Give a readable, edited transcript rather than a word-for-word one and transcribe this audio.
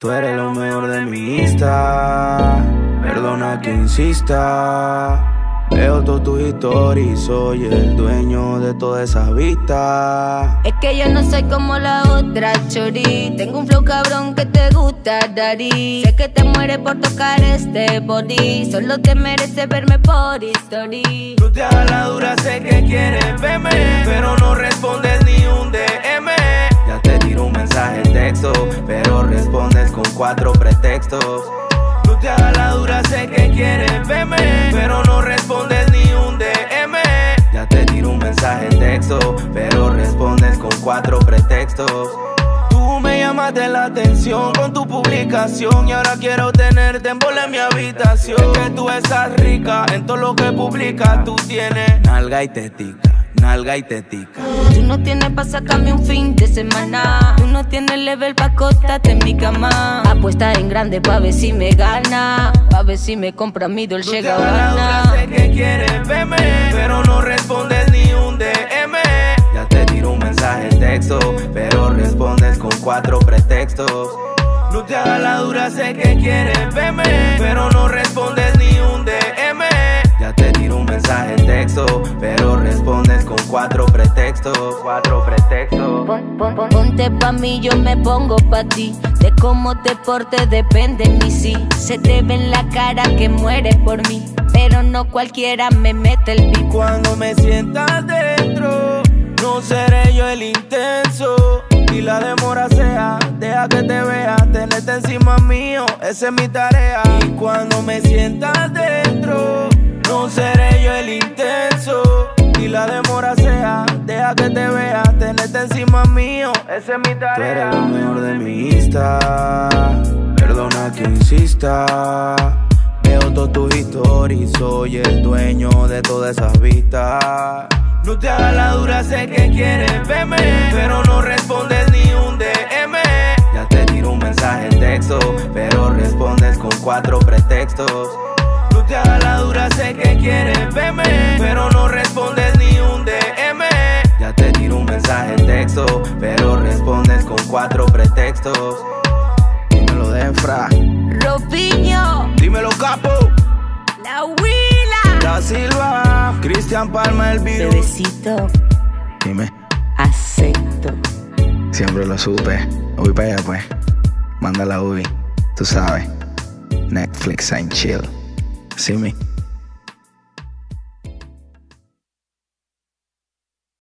Tú eres lo mejor de mi Insta, perdona que insista. Veo todas tus historias, soy el dueño de todas esas vistas. Es que yo no soy como la otra, chori. Tengo un flow cabrón que te gusta, daddy. Sé que te mueres por tocar este body, solo te mereces verme por story. Tú te hagas la dura, sé que quieres verme, pero no respondes ni un DM. Ya te tiro un mensaje texto, pero respondes con 4 pretextos. Tú te hagas la dura, sé que quieres verme, pero no respondes ni un DM. Ya te tiro un mensaje texto, pero respondes con 4 pretextos. Tú me llamaste la atención con tu publicación y ahora quiero tenerte en bola en mi habitación. Es que tú estás rica, en todo lo que publicas tú tienes nalga y tetica. Nalga y tetica. Tú no tienes pa' sacarme un fin de semana. Tú no tienes level pa' acostarte en mi cama. Apuesta en grande pa' ver si me gana, pa' ver si me compra mi Dolce Gabbana. Sé que quieres verme, pero no respondes ni un DM. Ya te tiro un mensaje texto, pero respondes con 4 pretextos. No te hagas la dura, sé que quieres verme, pero no respondes ni un DM. Ya te tiro un mensaje texto, pero respondes con 4 pretextos. 4 pretextos. Ponte pa' mí, yo me pongo pa' ti. De cómo te portes depende de mí, sí. Se te ve en la cara que mueres por mí, pero no cualquiera me mete el pico. Cuando me sientas dentro, no seré yo el intenso. Y la demora sea, deja que te vea. Tenerte encima mío, esa es mi tarea. Y cuando me sientas dentro, no seré yo el intenso. Y la demora sea, deja que te vea. Tenerte encima mío, esa es mi tarea. Tú eres lo mejor de mi Insta, perdona que insista. Veo todas tus historias, soy el dueño de todas esas vistas. No te hagas la dura, sé que quieres verme, pero no respondes ni un DM. Ya te tiro un mensaje texto, pero respondes con 4 pretextos. No te hagas la dura, sé que quieres verme, pero no respondes ni un DM. Ya te tiro un mensaje texto, pero respondes con 4 pretextos. Dímelo, Demphra. Robinho. Dímelo, Capo. La Huila. La Silva. Cristian Palma, el virus. Bebecito. Dime. Acepto. Siempre lo supe. Voy para allá, pues. Mándala, Ubi. Tú sabes. Netflix and chill. See me.